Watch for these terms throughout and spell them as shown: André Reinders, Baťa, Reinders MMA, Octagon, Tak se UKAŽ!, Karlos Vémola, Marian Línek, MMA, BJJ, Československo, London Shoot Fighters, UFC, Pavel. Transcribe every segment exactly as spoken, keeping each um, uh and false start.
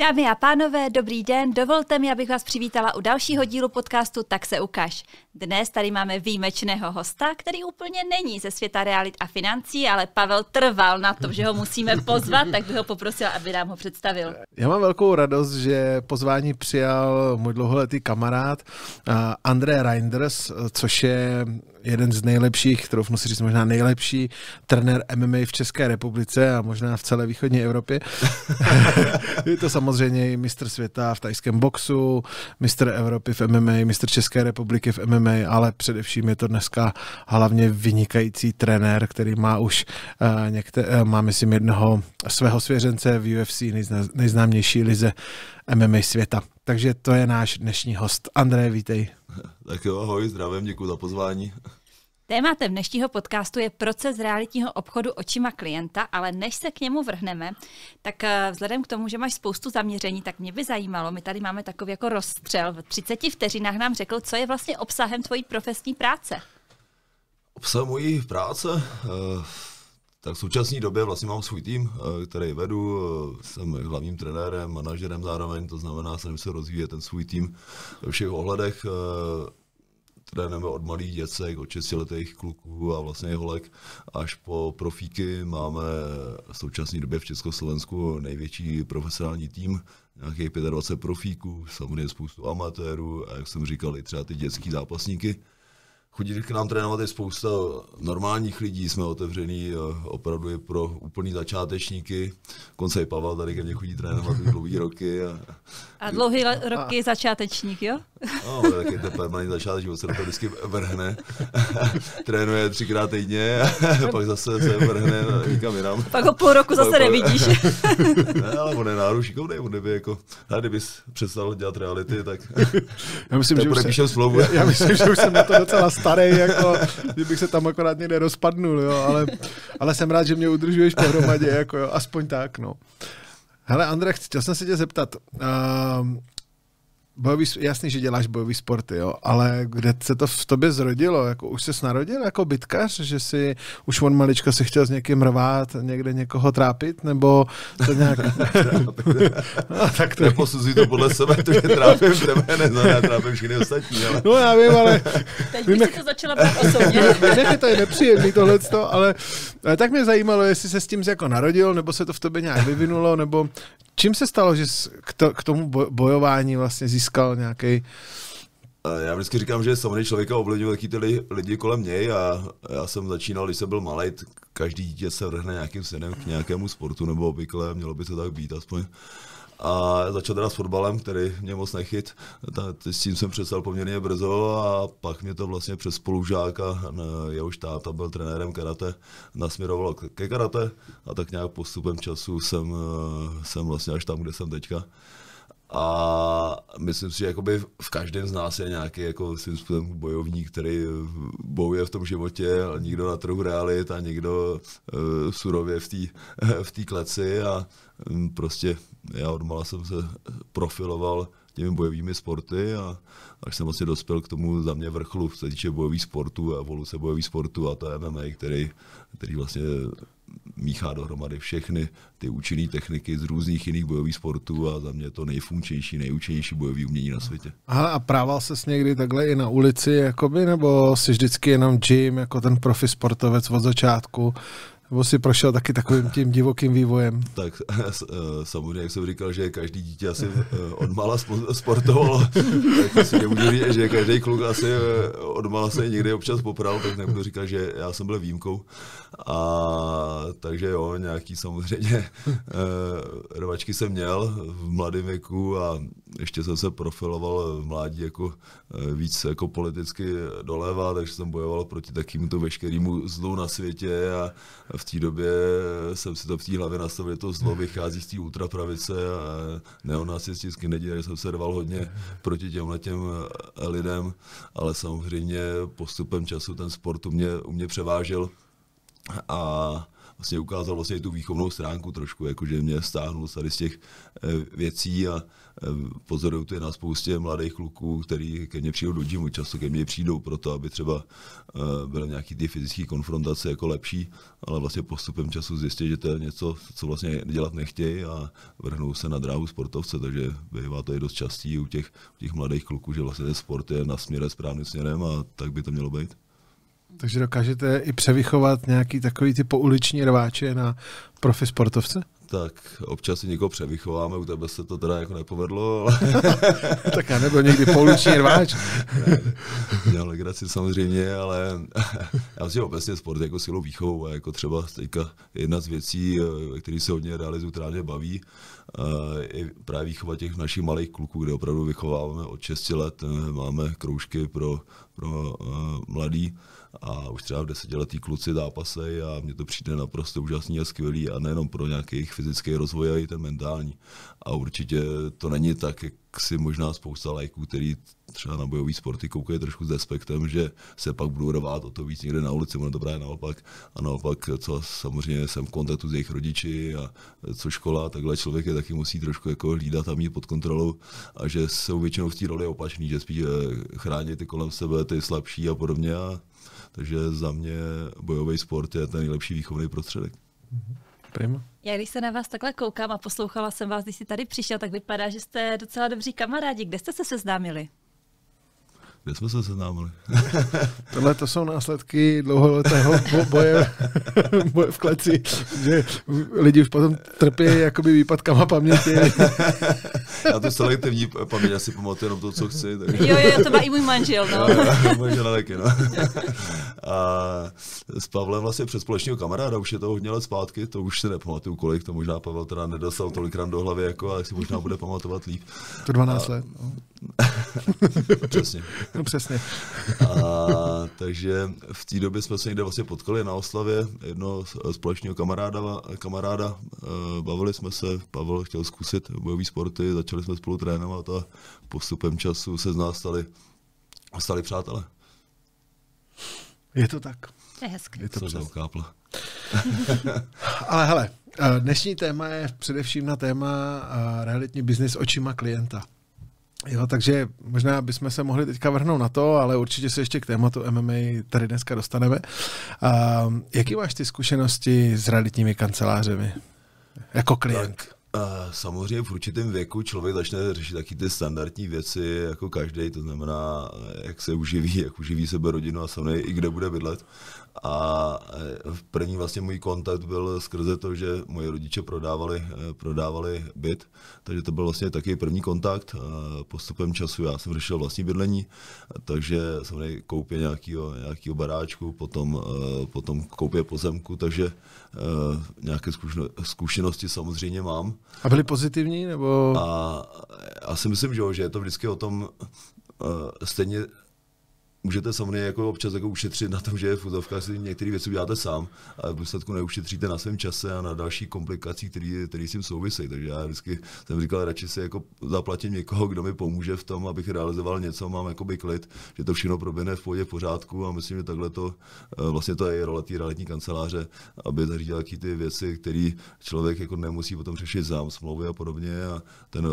Dámy a pánové, dobrý den, dovolte mi, abych vás přivítala u dalšího dílu podcastu Tak se ukaž. Dnes tady máme výjimečného hosta, který úplně není ze světa realit a financí, ale Pavel trval na to, že ho musíme pozvat, tak bych ho poprosila, aby nám ho představil. Já mám velkou radost, že pozvání přijal můj dlouholetý kamarád André Reinders, což je jeden z nejlepších, troufnu si říct možná nejlepší trenér M M A v České republice a možná v celé východní Evropě. Je to samozřejmě mistr světa v tajském boxu, mistr Evropy v M M A, mistr České republiky v M M A, ale především je to dneska hlavně vynikající trenér, který má už uh, některé, uh, má myslím jednoho svého svěřence v U F C, nejzna, nejznámější lize M M A světa. Takže to je náš dnešní host. André, vítej. Tak jo, ahoj, zdravím, děkuji za pozvání. Tématem dnešního podcastu je proces realitního obchodu očima klienta, ale než se k němu vrhneme, tak vzhledem k tomu, že máš spoustu zaměření, tak mě by zajímalo, my tady máme takový jako rozstřel. V třiceti vteřinách nám řekl, co je vlastně obsahem tvojí profesní práce. Obsahem mojí práce? Tak v současné době vlastně mám svůj tým, který vedu, jsem hlavním trenérem, manažerem zároveň, to znamená, že se rozvíjí ten svůj tým ve všech ohledech. Trénujeme od malých děcek, od šestiletých kluků a vlastně holek až po profíky. Máme v současné době v Československu největší profesionální tým, nějakých dvacet pět profíků, samozřejmě spoustu amatérů a jak jsem říkal, i třeba ty dětský zápasníky. Chodí k nám trénovat je spousta normálních lidí, jsme otevřený opravdu i pro úplný začátečníky. Konce i Pavel tady ke mně chodí trénovat dlouhý roky. A, a dlouhý a, roky a... začátečník, jo? No, taky to permanentní začátečník, on se to vždycky vrhne. Trénuje třikrát týdně, pak zase se vrhne někam jinam. Pak ho půl roku zase nevidíš. Ne, ale on je nárušíkovnej, on kdyby jako, kdyby přestal dělat reality, tak já myslím, že už jsem, slovu. Já, já myslím, že už jsem na to docela starý, jako, kdybych se tam akorát někde rozpadnul, jo, ale, ale jsem rád, že mě udržuješ pohromadě, jako, jo, aspoň tak, no. Hele, Andrej, chtěl jsem se tě zeptat, uh, bojový, jasný, že děláš bojový sporty, jo, ale kde se to v tobě zrodilo, jako už ses narodil jako bitkař, že si už on maličko si chtěl s někým rvát, někde někoho trápit, nebo to nějak... No, tak to... Neposuzuj to podle sebe, to, že trápím tebe, neznam, já trápím všechny ostatní, ale... No já vím, ale... Teď bych si to začala brát osobně. Ne, to je nepříjemný tohleto, ale... ale tak mě zajímalo, jestli se s tím jako narodil, nebo se to v tobě nějak vyvinulo, nebo... Čím se stalo, že k tomu bojování vlastně získal nějaký? Já vždycky říkám, že samozřejmě člověka ovlivňují taky ty lidi kolem něj a já jsem začínal, když jsem byl malej, každý dítě se vrhne nějakým synem k nějakému sportu nebo obvykle, mělo by to tak být aspoň. A začal teda s fotbalem, který mě moc nechyt, s tím jsem přestal poměrně brzo a pak mě to vlastně přes spolužáka, já už táta byl trenérem karate, nasměroval ke karate a tak nějak postupem času jsem, jsem vlastně až tam, kde jsem teďka. A myslím si, že jakoby v každém z nás je nějaký jako svým způsobem bojovník, který bojuje v tom životě, někdo na trhu realit a někdo uh, surově v té v kleci a um, prostě já odmala jsem se profiloval těmi bojovými sporty a až jsem vlastně dospěl k tomu za mě vrcholu, co se týče bojových sportů a evoluce bojových sportů a to je M M A, který, který vlastně míchá dohromady všechny ty účinné techniky z různých jiných bojových sportů a za mě to nejfunkčnější, nejúčinnější bojový umění na světě. Aha, a prával ses někdy takhle i na ulici, jakoby, nebo jsi vždycky jenom gym, jako ten profi sportovec od začátku? Nebo si prošel taky takovým tím divokým vývojem? Tak samozřejmě, jak jsem říkal, že každý dítě asi odmala sportovalo, tak si nemůžu říct, že každý kluk asi odmala se někdy občas popral, tak nebudu říkat, že já jsem byl výjimkou. A takže jo, nějaký samozřejmě rvačky jsem měl v mladém věku a ještě jsem se profiloval v mládí jako víc jako politicky doleva, takže jsem bojoval proti takovýmto veškerému zlu na světě a v té době jsem si to v té hlavě nastavil, to zlo vychází z té ultrapravice a neonacistický nedělal, jsem se rval hodně proti těmhle těm lidem, ale samozřejmě postupem času ten sport u mě, u mě převážil a vlastně ukázal vlastně tu výchovnou stránku trošku, jakože mě stáhnul tady z těch věcí a pozoruju to je na spoustě mladých kluků, který ke mně přijdou do gymu, často ke mně přijdou proto, aby třeba byly nějaký ty fyzické konfrontace jako lepší, ale vlastně postupem času zjistí, že to je něco, co vlastně dělat nechtějí a vrhnou se na dráhu sportovce, takže bývá to i dost častý u těch, u těch mladých kluků, že vlastně ten sport je na směre správným směrem a tak by to mělo být. Takže dokážete i převychovat nějaký takový ty pouliční rváče na profi sportovce? Tak občas si někoho převychováme, u tebe se to teda jako nepovedlo. Ale... tak já nebyl někdy pouliční rváč. Měl legraci samozřejmě, ale já si obecně sport jako silou výchovou a jako třeba teďka jedna z věcí, které se hodně realizují, která mě baví, je právě výchova těch našich malých kluků, kde opravdu vychováváme od šesti let, máme kroužky pro, pro mladý. A už třeba v desetiletí kluci zápasej a mně to přijde naprosto úžasný a skvělý a nejenom pro nějaký fyzický rozvoj, ale i ten mentální. A určitě to není tak, jak si možná spousta lajků, který třeba na bojový sporty koukají trošku s respektem, že se pak budou rvát o to víc někde na ulici, ono to právě naopak. A naopak, co samozřejmě jsem v kontaktu s jejich rodiči a co škola, takhle člověk je taky musí trošku jako hlídat a mít pod kontrolou a že jsou většinou v té roli opačný, že spíš chrání ty kolem sebe, ty slabší a podobně. A takže za mě bojový sport je ten nejlepší výchovný prostředek. Prima. Já když se na vás takhle koukám a poslouchala jsem vás, když jsi tady přišel, tak vypadá, že jste docela dobří kamarádi. Kde jste se seznámili? Kde jsme se seznámili? Tohle to jsou následky dlouholetého boje, boje v kleci, že lidi už potom trpí jakoby výpadkama paměti. Já tu selektivní paměť asi pamatuju jenom to, co chci. Tak... Jo, jo, to má i můj manžel, no. Můj žena taky, no. A s Pavlem vlastně přes společného kamaráda, už je to hodně let zpátky, to už si nepamatuju kolik, to možná Pavel teda nedostal tolik ran do hlavy, jako, ale si možná bude pamatovat líp. To dvanáct let. No. Přesně. No, přesně. A, takže v té době jsme se někde vlastně potkali na oslavě jednoho společného kamaráda, kamaráda. Bavili jsme se, Pavel chtěl zkusit bojové sporty, začali jsme spolu trénovat a postupem času se z nás stali, stali přátelé. Je to tak. Je hezké. Je to přeskápla. Ale hele, dnešní téma je především na téma realitní biznis očima klienta. Jo, takže možná bychom se mohli teďka vrhnout na to, ale určitě se ještě k tématu M M A tady dneska dostaneme. Uh, jaký máš ty zkušenosti s realitními kancelářemi jako klient? Tak. Samozřejmě v určitém věku člověk začne řešit taky ty standardní věci jako každý, to znamená, jak se uživí, jak uživí sebe rodinu a sami i kde bude bydlet. A první vlastně můj kontakt byl skrze to, že moji rodiče prodávali, prodávali byt, takže to byl vlastně taky první kontakt. Postupem času já jsem řešil vlastní bydlení, takže samozřejmě koupě nějakého, nějakého baráčku, potom, potom koupě pozemku, takže nějaké zkušenosti samozřejmě mám. A byly pozitivní, nebo? A já si myslím, že, jo, že je to vždycky o tom, uh, stejně můžete samozřejmě jako občas jako ušetřit na tom, že v úzovkách si některé věci uděláte sám, ale v důsledku neušetříte na svém čase a na další komplikací, které s tím souvisejí. Takže já vždycky jsem říkal, radši si jako zaplatím někoho, kdo mi pomůže v tom, abych realizoval něco, mám jakoby klid, že to všechno proběhne v pohodě v pořádku a myslím, že takhle to vlastně to je role té realitní kanceláře, aby zařídila ty věci, které člověk jako nemusí potom řešit sám, smlouvy a podobně a ten,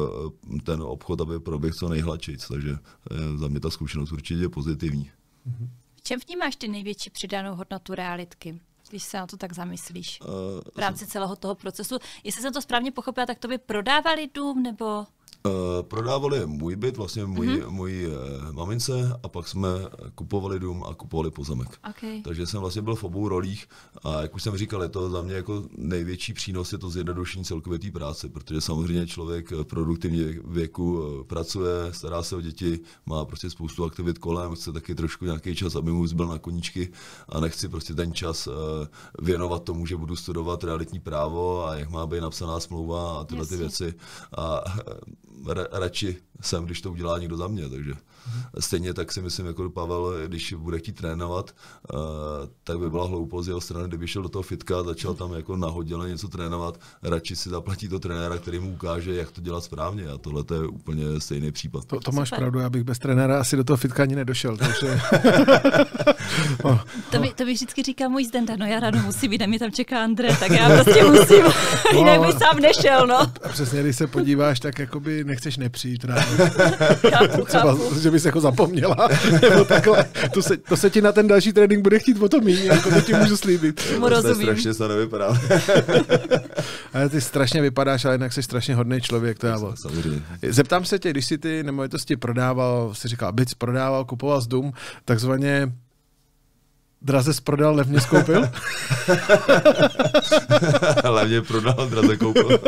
ten obchod, aby proběhl co nejhladčejc. Takže za mě ta zkušenost určitě pozitivní. V čem vnímáš ty největší přidanou hodnotu realitky, když se na to tak zamyslíš v rámci celého toho procesu? Jestli jsem to správně pochopila, tak to by prodávali dům nebo... Uh, prodávali můj byt, vlastně můj, mm-hmm. můj uh, mamince a pak jsme kupovali dům a kupovali pozemek. Okay. Takže jsem vlastně byl v obou rolích a jak už jsem říkal, je to za mě jako největší přínos je to zjednodušení celkově té práce, protože samozřejmě člověk v produktivním věku pracuje, stará se o děti, má prostě spoustu aktivit kolem, chce taky trošku nějaký čas, aby mu zbyl na koníčky a nechci prostě ten čas uh, věnovat tomu, že budu studovat realitní právo a jak má být napsaná smlouva a tyhle ty věci. A, radši sem, když to udělá někdo za mě. Takže stejně tak si myslím, jako Pavel, když bude chtít trénovat, tak by byla hloupost z jeho strany, kdyby šel do toho fitka a začal tam jako nahodile něco trénovat, radši si zaplatí to trenéra, který mu ukáže, jak to dělat správně. A tohle to je úplně stejný případ. To, to máš pravdu, já bych bez trenéra asi do toho fitka ani nedošel. Takže... oh, to, by, to by vždycky říká můj Zdenda, no já ráno musím jít, mě tam čeká André, tak já prostě musím, no, jinak by sám nešel. No. A přesně, když se podíváš, tak jakoby nechceš nepřijít ráno. Chápu, chápu. Že bys jako zapomněla. Nebo takhle. To se, to se ti na ten další trénink bude chtít potom míň, jako to ti můžu slíbit. Mu rozumím. Strašně se nevypadá. Ale ty strašně vypadáš, ale jinak jsi strašně hodný člověk. To já byl. Zeptám se tě, když jsi ty nemovitosti prodával, jsi říkal, byc prodával, kupoval z dům, takzvaně draze prodal, levně skoupil? Levně prodal, draze koupil.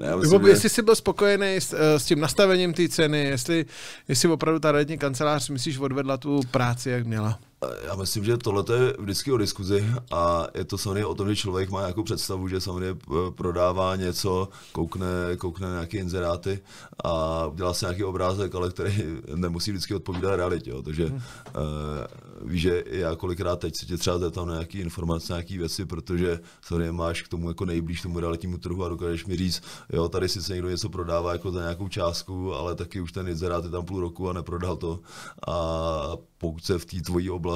Ne, myslím, že... Jestli jsi byl spokojený s, s tím nastavením té ceny, jestli, jestli opravdu ta radní kancelář, myslíš, odvedla tu práci, jak měla? Já myslím, že tohle je vždycky o diskuzi a je to samozřejmě o tom, že člověk má nějakou představu, že samozřejmě prodává něco, koukne, koukne nějaké inzeráty a dělá se nějaký obrázek, ale který nemusí vždycky odpovídat realitě. Jo. Takže hmm. uh, víš, že já kolikrát teď se tě třeba zeptám na nějaké informace, nějaké věci, protože samozřejmě máš k tomu jako nejblíž tomu realitnímu trhu a dokážeš mi říct, jo, tady sice někdo něco prodává jako za nějakou částku, ale taky už ten inzerát je tam půl roku a neprodal to. A pokud se v té tvojí oblasti,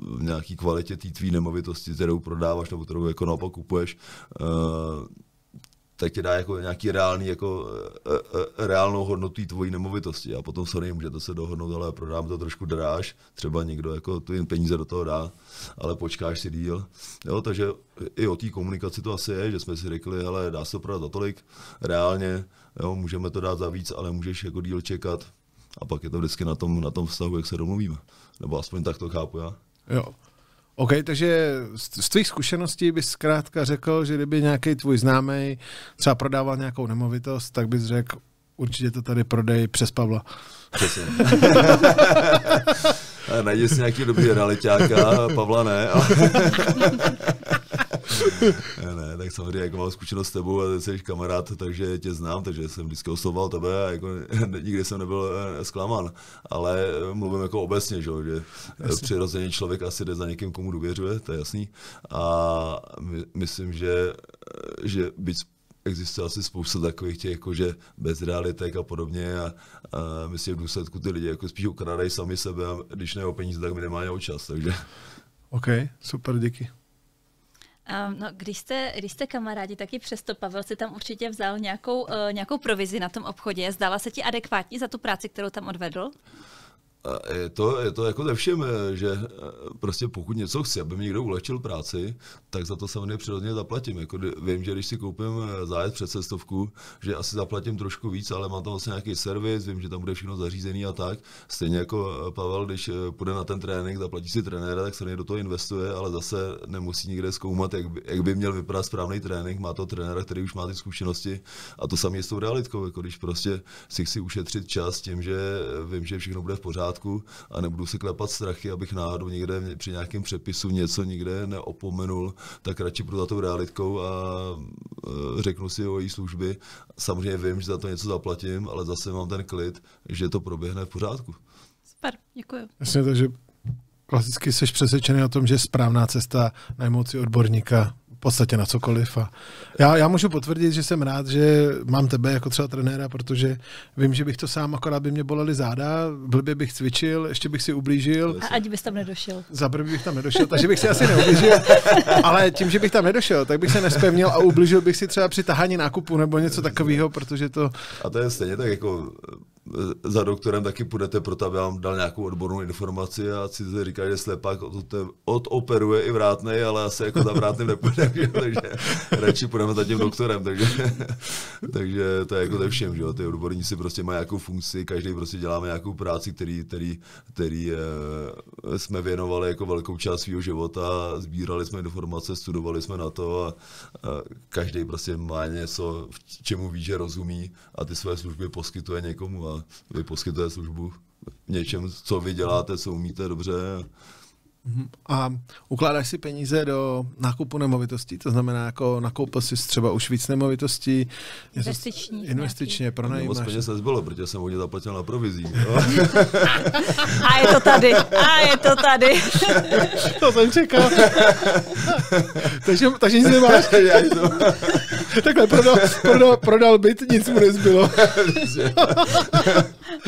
v nějaké kvalitě té tvý nemovitosti, kterou prodáváš nebo kterou jako naopak kupuješ, uh, tak ti dá jako nějaký reálný, jako uh, uh, reálnou hodnotu tvojí nemovitosti. A potom samozřejmě můžete se dohodnout, ale prodám to trošku dráž, třeba někdo jako tu peníze do toho dá, ale počkáš si díl. Jo, takže i o té komunikaci to asi je, že jsme si řekli, hele, dá se to prodat za tolik, reálně, jo, můžeme to dát za víc, ale můžeš jako díl čekat. A pak je to vždycky na tom, na tom vztahu, jak se domluvíme. Nebo aspoň tak to chápu já. Jo. OK, takže z tvých zkušeností bys zkrátka řekl, že kdyby nějaký tvůj známý třeba prodával nějakou nemovitost, tak bys řekl, určitě to tady prodej přes Pavla. Přesně. Najdi si nějaký dobrý realitáka, Pavla ne. Ale... Ne, ne, tak samozřejmě jako mám zkušenost s tebou a ty jsi kamarád, takže tě znám, takže jsem vždycky oslovoval tebe a jako nikdy jsem nebyl zklamán, ale mluvím jako obecně, že, že přirozeně člověk asi jde za někým, komu důvěřuje, to je jasný, a my, myslím, že, že byť existuje asi spousta takových těch, jako, že bez realitek a podobně, a, a myslím, v důsledku ty lidi jako spíš ukrádají sami sebe a když ne o peníze, tak minimálně o čas, takže. OK, super, díky. Um, no, když, jste, když jste kamarádi, taky přesto Pavel si tam určitě vzal nějakou, uh, nějakou provizi na tom obchodě. Zdala se ti adekvátní za tu práci, kterou tam odvedl? Je to, je to jako ze všem, že prostě pokud něco chci, aby mi někdo ulehčil práci, tak za to samozřejmě přirozeně zaplatím. Jako vím, že když si koupím zájezd přes cestovku, že asi zaplatím trošku víc, ale mám tam vlastně nějaký servis, vím, že tam bude všechno zařízený a tak. Stejně jako Pavel, když půjde na ten trénink, zaplatí si trenéra, tak se do toho investuje, ale zase nemusí nikde zkoumat, jak by, jak by měl vypadat správný trénink. Má to trenéra, který už má ty zkušenosti, a to samé s tou realitkou. Jako když prostě si chci ušetřit čas tím, že vím, že všechno bude v pořádku, a nebudu si klepat strachy, abych náhodou někde při nějakém přepisu něco nikde neopomenul, tak radši půjdu za tou realitkou a řeknu si o její služby. Samozřejmě vím, že za to něco zaplatím, ale zase mám ten klid, že to proběhne v pořádku. Super, děkuju. Jasně, takže klasicky jsi přesvědčený o tom, že je správná cesta najmout si odborníka v podstatě na cokoliv. A já, já můžu potvrdit, že jsem rád, že mám tebe jako třeba trenéra, protože vím, že bych to sám, akorát by mě bolely záda, blbě bych cvičil, ještě bych si ublížil. A ať bys tam nedošel. Za blbě bych tam nedošel, takže bych si asi neublížil, ale tím, že bych tam nedošel, tak bych se nespevnil a ublížil bych si třeba při tahání nákupu nebo něco takového, protože to... A to je stejně tak jako... Za doktorem taky půjdete, proto aby vám dal nějakou odbornou informaci, a si říkají, že slepák odoperuje i vrátnej, ale asi jako za vrátným nepůjde, takže radši půjdeme za tím doktorem, takže, takže to je jako ze všem, že jo, ty odborníci prostě mají nějakou funkci, každý prostě děláme nějakou práci, který, který, který eh, jsme věnovali jako velkou část svého života, sbírali jsme informace, studovali jsme na to, a, a každý prostě má něco, čemu ví, že rozumí, a ty své služby poskytuje někomu. A vy poskytujete službu v něčem, co vy děláte, co umíte dobře, A ukládáš si peníze do nákupu nemovitostí? To znamená, jako nakoupil jsi třeba už víc nemovitostí? Investičních. Investičně, pronajímáš. Moc peněz nezbylo, protože jsem hodně zaplatil na provizí. A je to tady. A je to tady. To jsem čekal. takže, takže nic nemáš. Takhle prodal, prodal, prodal byt, nic mu nezbylo.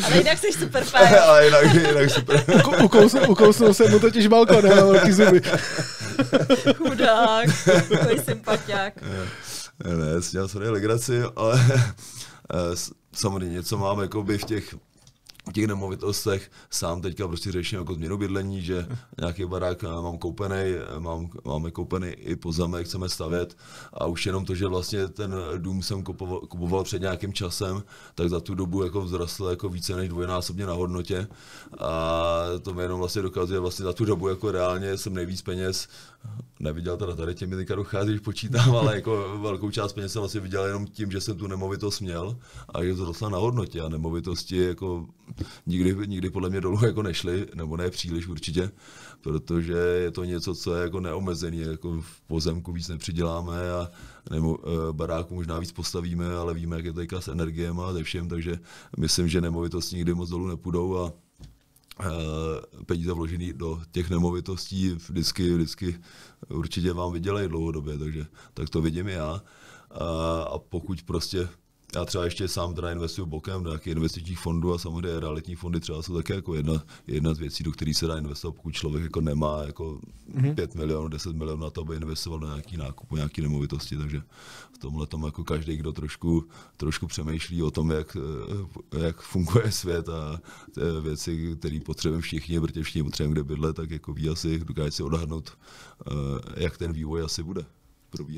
Ale jinak jsi super fajn. Ale jinak, jinak super. Ukousnul, ukousnul jsem mu totiž balkonem na velký zuby. Chudák, takový sympatiák. Ne, ne, si dělal sorry legraci, ale samozřejmě něco mám jakoby v těch v těch nemovitostech. Sám teďka prostě řeším jako změnu bydlení, že nějaký barák mám koupený, mám, máme koupený i pozemek, chceme stavět a už jenom to, že vlastně ten dům jsem kupoval, kupoval před nějakým časem, tak za tu dobu jako vzrostl jako více než dvojnásobně na hodnotě a to mi jenom vlastně dokazuje, vlastně za tu dobu jako reálně jsem nejvíc peněz neviděl, teda tady těmi teďka dochází, když počítám, ale jako velkou část peněz jsem vlastně viděl jenom tím, že jsem tu nemovitost měl a je vzrostla na hodnotě a nemovitosti jako nikdy, nikdy podle mě dolů jako nešli, nebo ne příliš určitě, protože je to něco, co je jako neomezený, jako v pozemku víc nepřiděláme a nebo baráku možná víc postavíme, ale víme, jak je teďka s energiemi a ze všem, takže myslím, že nemovitosti nikdy moc dolů nepůjdou a peníze vložené do těch nemovitostí vždycky, vždycky určitě vám vydělají dlouhodobě, takže tak to vidím i já. A, a pokud prostě já třeba ještě sám teda investuju bokem do nějakých investičních fondů a samozřejmě realitní fondy třeba jsou také jako jedna, jedna z věcí, do kterých se dá investovat, pokud člověk jako nemá jako mm-hmm. pět milionů, deset milionů na to, aby investoval do nějaký nákupu, nějaký nemovitosti, takže v tomhle tom jako každý, kdo trošku, trošku přemýšlí o tom, jak, jak funguje svět a věci, které potřebujeme všichni, protože všichni potřebujeme kde bydlet, tak jako ví asi, dokáže si odhadnout, jak ten vývoj asi bude.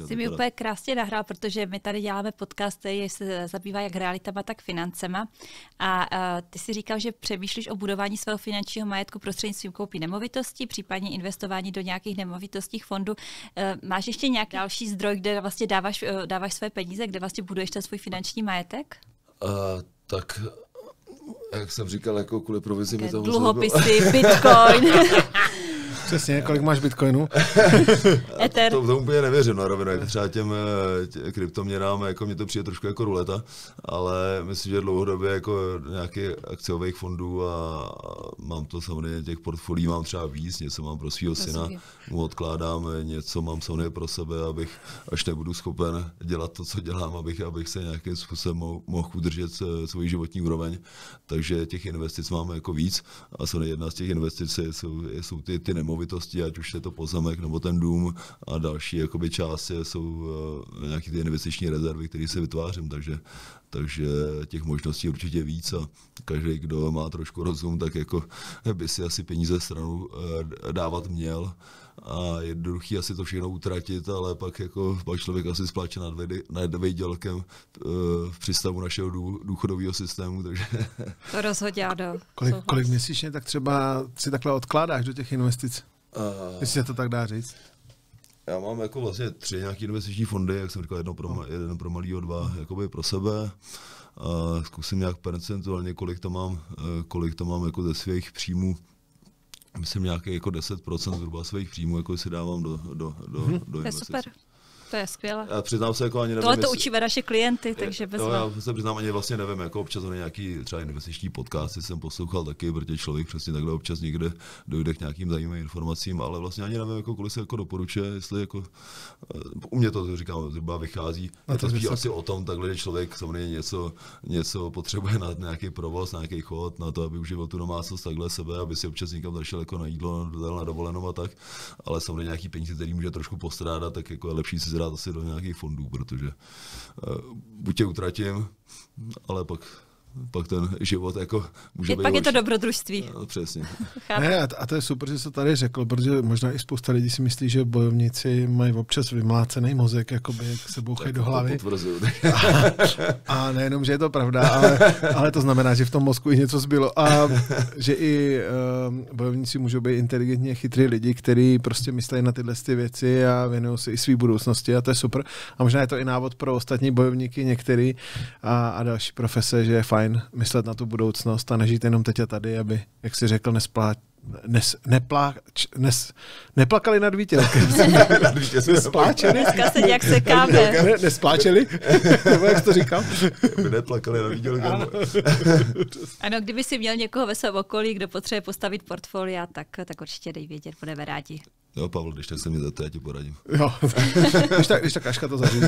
Jsi mi úplně krásně nahrál, protože my tady děláme podcast, který se zabývá jak realitama, tak financema. A uh, ty si říkal, že přemýšlíš o budování svého finančního majetku prostřednictvím koupí nemovitostí, případně investování do nějakých nemovitostních fondů. Uh, máš ještě nějaký další zdroj, kde vlastně dáváš, uh, dáváš své peníze, kde vlastně buduješ ten svůj finanční majetek? Uh, tak... Jak jsem říkal, jako kvůli provizi mi to dluhopisy, bitcoin. Přesně, kolik máš bitcoinů? Ether. To, to úplně nevěřím na rovinu, jak třeba těm tě, kryptoměnám, jako mě to přijde trošku jako ruleta, ale myslím, že dlouhodobě jako nějakých akciových fondů a mám to samozřejmě, těch portfolií mám třeba víc, něco mám pro svýho syna, mu odkládám, něco mám samozřejmě pro sebe, abych, až nebudu schopen dělat to, co dělám, abych, abych se nějakým způsobem mohl udržet svůj životní úroveň. Takže těch investic máme jako víc a jsou jedna z těch investic jsou, jsou ty, ty nemovitosti, ať už je to pozemek nebo ten dům a další jakoby části jsou uh, nějaké ty investiční rezervy, které si vytvářím, takže, takže těch možností určitě víc a každý, kdo má trošku rozum, tak jako by si asi peníze stranu uh, dávat měl. A jednoduchý asi to všechno utratit, ale pak, jako, pak člověk asi spláče nad, nad výdělkem uh, v přístavu našeho dů, důchodového systému. Takže... To rozhodně ano. Kolik, kolik měsíčně tak třeba si takhle odkládáš do těch investic? Uh... Jestli se to tak dá říct? Já mám jako vlastně tři nějaké investiční fondy, jak jsem říkal, jedno pro, ma, jeden pro malýho, dva jakoby pro sebe. Uh, zkusím nějak percentuálně, kolik to mám, uh, kolik to mám jako ze svých příjmů. Myslím nějaké jako deset procent zhruba svých příjmů, jako si dávám do, do, do, hmm. do investic. To je super. To je skvělé. Já přiznám se, jako ani nevím, tohle to učíme naše klienty, takže bez to já se přiznám, ani vlastně nevím, jako občas nějaký třeba investiční podcasty jsem poslouchal taky, protože člověk přesně takhle občas někde dojde k nějakým zajímavým informacím, ale vlastně ani nevím, jako kolik se jako doporučuje, jestli jako u mě to říkám, zhruba vychází. A to spíš asi o tom, takhle, že člověk samozřejmě něco, něco potřebuje na nějaký provoz, nějaký chod, na to, aby uživil tu domácnost takhle sebe, aby si občas někam zašel jako na jídlo, na dovolenou a tak, ale samozřejmě nějaký peníze, který může trošku postrádat, tak jako je lepší si dát asi do nějakých fondů, protože uh, buď je utratím, ale pak, pak ten život jako může je být... Pak je to dobrodružství. No, přesně. Ne, a to je super, že jsi tady řekl, protože možná i spousta lidí si myslí, že bojovníci mají občas vymlácený mozek, jakoby, jak se bouchají do hlavy. a, a nejenom, že je to pravda, ale, ale to znamená, že v tom mozku i něco zbylo. A že i um, bojovníci můžou být inteligentně chytrý lidi, kteří prostě myslí na tyhle ty věci a věnují se i svý budoucnosti a to je super. A možná je to i návod pro ostatní bojovníky některý a, a další profese, že je fajn fajn myslet na tu budoucnost a nežít jenom teď a tady, aby, jak jsi řekl, nesplá, nes, neplá, nes, neplakali nad vítězem. Nespláčeli? Dneska se nějak sekáme. Ne, nespláčeli? Nebo jak jsi to říkal? Neplakali nad vítězem. Ano. Ano, kdyby si měl někoho ve svém okolí, kdo potřebuje postavit portfolia, tak, tak určitě dej vědět, budeme rádi. Jo, Pavel, když tak se mi zeptá, já ti poradím. Jo, když tak, když tak Aška to zařídí.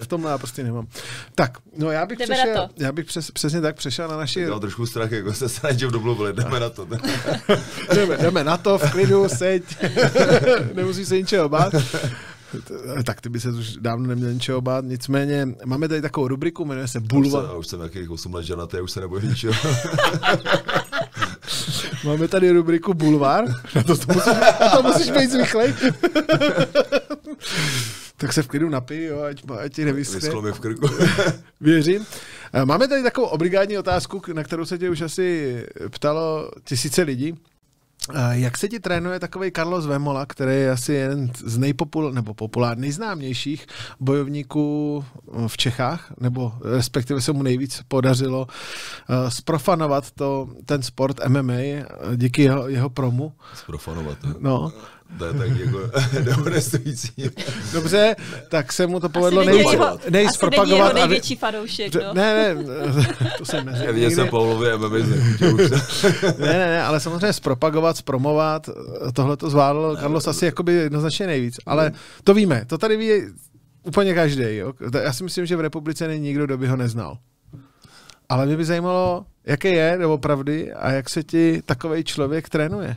V tomhle já prostě nemám. Tak, no já bych, přešel, já bych přes, přesně tak přešel na naši... Já trošku strach, jako se se v domluvili, jdeme na to. jdeme, jdeme na to, v klidu, seď. Nemusíš se ničeho bát. Tak ty by se už dávno neměl ničeho bát, nicméně máme tady takovou rubriku, jmenuje se Bulva. Já už jsem nějakých osm let ženatý, už se nebojím ničeho. Máme tady rubriku Bulvár. Na to, to, musíš, na to musíš být zvyklý. Tak se v klidu napij, jo, ať, ať ti nevyschne. Vyschlo mi v krku. Věřím. Máme tady takovou obligátní otázku, na kterou se tě už asi ptalo tisíce lidí. Jak se ti trénuje takový Karlos Vémola, který je asi jeden z nejpopul, nebo populár, nejznámějších bojovníků v Čechách, nebo respektive se mu nejvíc podařilo uh, zprofanovat to, ten sport M M A díky jeho, jeho promu. Zprofanovat, ne? No. To je tak jako dehonestující. Dobře, tak se mu to povedlo nejspropagovat. Asi není největší fanoušek, no? Ne, ne, to jsem neřekl. Já viděl jsem Pavlově M M A. Ne, ne, ne, ale samozřejmě zpropagovat, zpromovat, tohle to zvládl Karlos asi jakoby jednoznačně nejvíc. Ale to víme, to tady ví úplně každý. Jo? Já si myslím, že v republice není nikdo, kdo by ho neznal. Ale mě by zajímalo, jaké je doopravdy a jak se ti takovej člověk trénuje.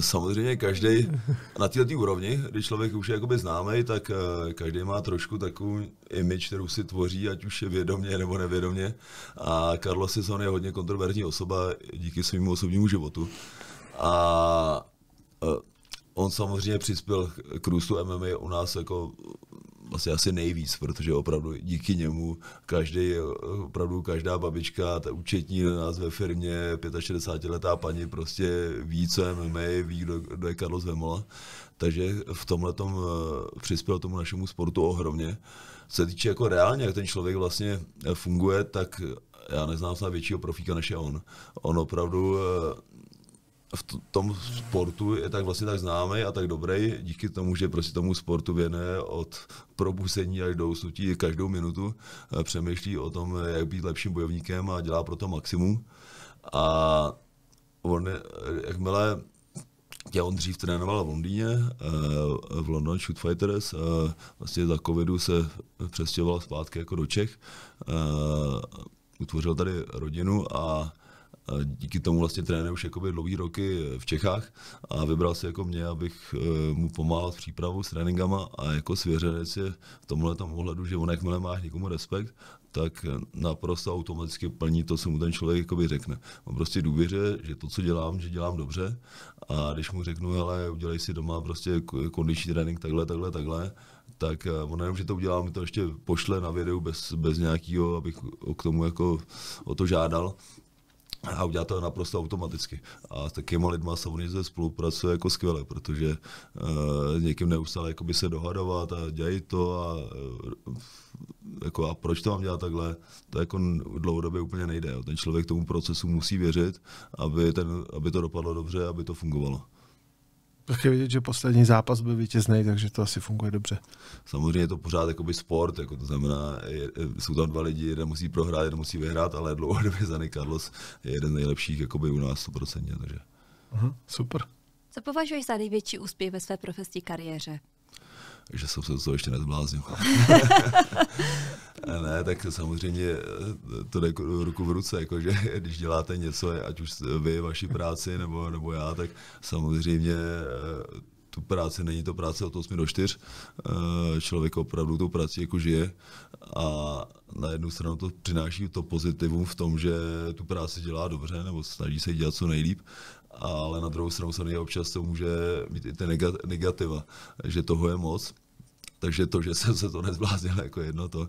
Samozřejmě každý na této úrovni, když člověk už je jakoby známý, tak každý má trošku takovou image, kterou si tvoří, ať už je vědomě nebo nevědomě. A Karlos je hodně kontroverzní osoba díky svému osobnímu životu. A on samozřejmě přispěl k růstu M M A u nás jako vlastně asi nejvíc, protože opravdu díky němu každý, opravdu každá babička, ta účetní u nás ve firmě, šedesátiletá paní prostě ví, co M M A, ví, kdo, kdo je Karlos Vémola. Takže v tomhletom přispěl tomu našemu sportu ohromně. Co se týče jako reálně, jak ten člověk vlastně funguje, tak já neznám snad většího profíka, než je on. On opravdu v tom sportu je tak vlastně tak známý a tak dobrý, díky tomu, že prostě tomu sportu věnuje od probuzení až do usnutí každou minutu, přemýšlí o tom, jak být lepším bojovníkem a dělá pro to maximum. A on, jakmile já on dřív trénoval v Londýně, v London Shoot Fighters, vlastně za covidu se přestěhoval zpátky jako do Čech, utvořil tady rodinu a díky tomu vlastně trénuje už jakoby dlouhý roky v Čechách a vybral si jako mě, abych mu pomáhal s přípravou, s tréninkama a jako svěřenec je v tomhletom ohledu, že on jakmile má někomu respekt, tak naprosto automaticky plní to, co mu ten člověk jakoby řekne. On prostě důvěře, že to, co dělám, že dělám dobře a když mu řeknu, hele, udělej si doma prostě kondiční trénink takhle, takhle, takhle, tak on jenom, že to udělám, mi to ještě pošle na videu bez, bez nějakého, abych k tomu jako o to žádal. A udělá to naprosto automaticky. A s takovýma lidma samozřejmě spolupracuje jako skvěle, protože uh, s někým neustále jakoby se dohadovat a dělají to a, uh, jako, a proč to mám dělat takhle, to jako dlouhodobě úplně nejde. Ten člověk tomu procesu musí věřit, aby, ten, aby to dopadlo dobře, aby to fungovalo. Tak je vidět, že poslední zápas byl vítězný, takže to asi funguje dobře. Samozřejmě je to pořád jakoby sport, jako to znamená, je, jsou tam dva lidi, jeden musí prohrát, jeden musí vyhrát, ale dlouhodobě za ně Karlos je jeden z nejlepších jakoby u nás sto procent. Takže. Aha, super. Co považuješ za největší úspěch ve své profesní kariéře? Že jsem se to ještě nezbláznil. Ne, tak samozřejmě to jde ruku v ruce, jakože když děláte něco, ať už vy, vaši práci, nebo, nebo já, tak samozřejmě tu práci není to práce od osmi do čtyř. Člověk opravdu tu práci jako žije a na jednu stranu to přináší to pozitivum v tom, že tu práci dělá dobře, nebo snaží se dělat co nejlíp. Ale na druhou stranu samozřejmě občas to může mít i ty negativa, že toho je moc. takže to, že jsem se to nezbláznil, jako jedno to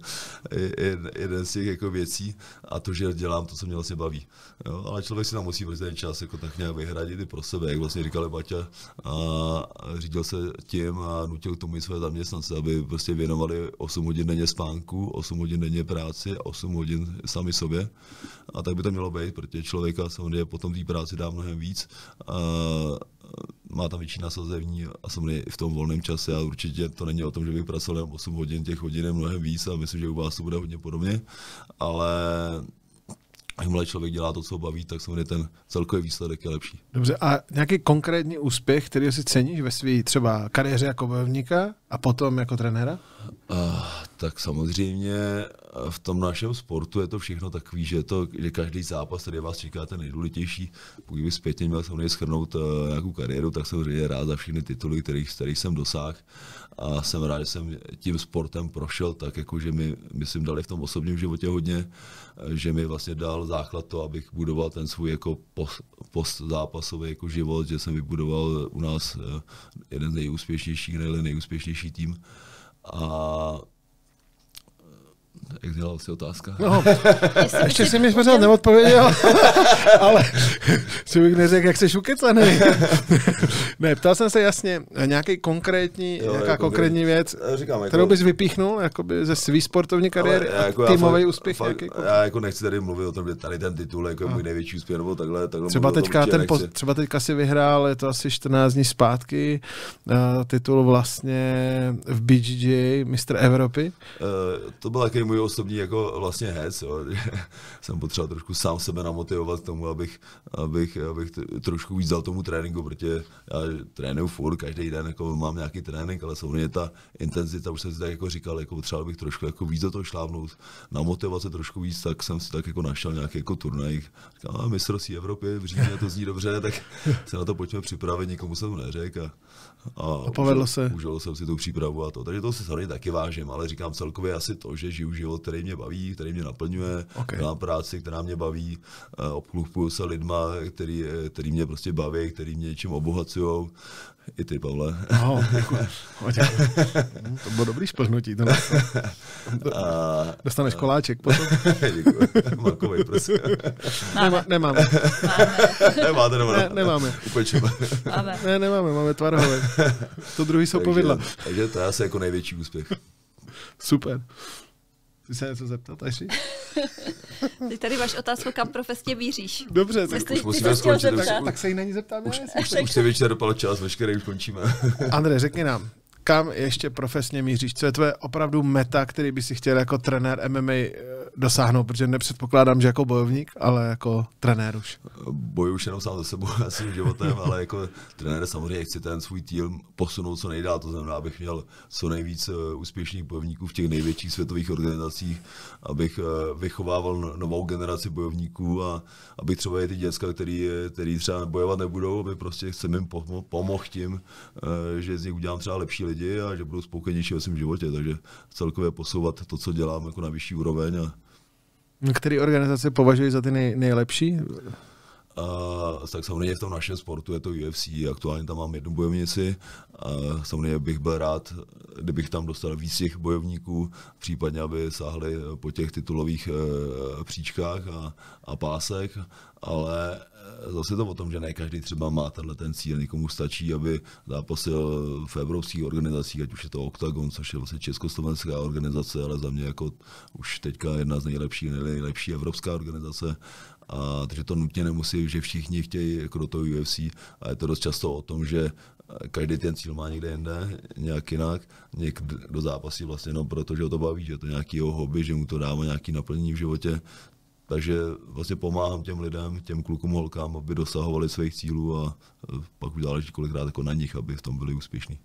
je jeden z těch jako věcí a to, že dělám to, co mě vlastně baví. Jo? Ale člověk si tam musí ten čas jako tak nějak vyhradit i pro sebe, jak vlastně říkali Baťa, a řídil se tím a nutil k tomu i své zaměstnance, aby prostě věnovali osm hodin denně spánku, osm hodin denně práci, osm hodin sami sobě. A tak by to mělo být, protože člověka samozřejmě potom té práci dá mnohem víc. A má tam větší nasazení a samozřejmě i v tom volném čase a určitě to není o tom, že bych pracoval jenom osm hodin, těch hodin je mnohem víc a myslím, že u vás to bude hodně podobně, ale jakmile člověk dělá to, co ho baví, tak samozřejmě ten celkový výsledek je lepší. Dobře, a nějaký konkrétní úspěch, který si ceníš ve své třeba kariéře jako bojovníka a potom jako trenéra? Uh, tak samozřejmě v tom našem sportu je to všechno takový, že, to, že každý zápas, který vás čeká, ten nejdůležitější. Pokud bych zpětně měl samozřejmě shrnout uh, nějakou kariéru, tak jsem samozřejmě rád za všechny tituly, kterých, kterých jsem dosáhl. A jsem rád, že jsem tím sportem prošel, tak jako, že mi, myslím, dali v tom osobním životě hodně, že mi vlastně dal základ to, abych budoval ten svůj jako post, postzápasový jako život, že jsem vybudoval u nás jeden z nejúspěšnějších, nejle nejúspěšnější tým. A jak dělal si otázka? No, ještě si mi pořád neodpověděl, ale si bych neřekl, jak jsi ukecanej. Ne, ptal jsem se jasně, nějaký konkrétní, jo, nějaká jako konkrétní věc, říkám, kterou jako, bys vypíchnul jakoby ze svý sportovní kariéry, jako týmový já, úspěch fakt, nějaký? Já jako nechci tady mluvit o tom, že tady ten titul jako je můj největší úspěch, nebo takhle. takhle třeba, teďka tom, ten po, třeba teďka si vyhrál, je to asi čtrnáct dní zpátky, uh, titul vlastně v B J J mistr Evropy. Uh, to byl takový můj osobní jako vlastně hec, jo. Jsem potřeboval trošku sám sebe namotivovat k tomu, abych, abych, abych trošku víc dal tomu tréninku, protože já trénuju furt, každý den jako mám nějaký trénink, ale samozřejmě ta intenzita, už jsem si tak jako říkal, jako potřeboval bych trošku jako víc do toho šlápnout, namotivovat se trošku víc, tak jsem si tak jako našel nějaký jako turnaj, říkám, a mistrovství Evropy v Římě, to zní dobře, tak se na to pojďme připravit, nikomu jsem to neřekl. A, a, a povedlo už, se. Užil jsem si tu přípravu a to, takže to se samozřejmě taky vážím, ale říkám celkově asi to, že žiju život, který mě baví, který mě naplňuje, okay. Mám práci, která mě baví, obklupuju se lidma, který, který mě prostě baví, který mě něčím obohacují. I ty, Pavle. No, děkuji. To bylo dobrý splznutí. To dostaneš koláček potom. Děkuji. Markovej, prosím. Máme. Nemám. Nemáme. Nemáte, nebo ne, nemáme. Upečeme. Máme. Ne, nemáme, máme tvarohové. To druhý jsou povidla. Takže to je asi jako největší úspěch. Super. Chci se něco zeptat, Aši? Teď tady máš otázku, kam pro festě míříš. Dobře, tak už musíme skončit. Tak, tak se jí na ní zeptám. Už, už, už se večer dopal čas, veškerý už končíme. André, řekni nám, kam ještě profesně míříš? Co je tvoje opravdu meta, který by si chtěl jako trenér M M A dosáhnout? Protože nepředpokládám, že jako bojovník, ale jako trenér už. Bojuji už jenom sám za sebou a svým životem, ale jako trenér samozřejmě chci ten svůj tým posunout co nejdál. To znamená, abych měl co nejvíc úspěšných bojovníků v těch největších světových organizacích, abych vychovával novou generaci bojovníků a abych třeba i ty děcka, který, který třeba bojovat nebudou, aby prostě jsem jim pomo- pomohl tím, že z nich udělám třeba lepší lidi a že budou spokojenější ve svém životě, takže celkově posouvat to, co dělám, jako na vyšší úroveň. A... Které organizace považují za ty nej, nejlepší? A, tak samozřejmě v tom našem sportu je to U F C, aktuálně tam mám jednu bojovnici. A samozřejmě bych byl rád, kdybych tam dostal víc těch bojovníků, případně aby sáhli po těch titulových e, příčkách a, a pásek, ale zase to o tom, že ne každý třeba má tenhle ten cíl, někomu stačí, aby zápasil v evropských organizacích, ať už je to Octagon, což je vlastně československá organizace, ale za mě jako už teďka jedna z nejlepších, nejlepší evropská organizace. A, takže to nutně nemusí, že všichni chtějí jako do toho U F C a je to dost často o tom, že každý ten cíl má někde jinde, nějak jinak, někdo zápasí vlastně jenom proto, že ho to baví, že je to nějaký jeho hobby, že mu to dává nějaký naplnění v životě. Takže vlastně pomáhám těm lidem, těm klukům, holkám, aby dosahovali svých cílů a pak už záleží kolikrát jako na nich, aby v tom byli úspěšní.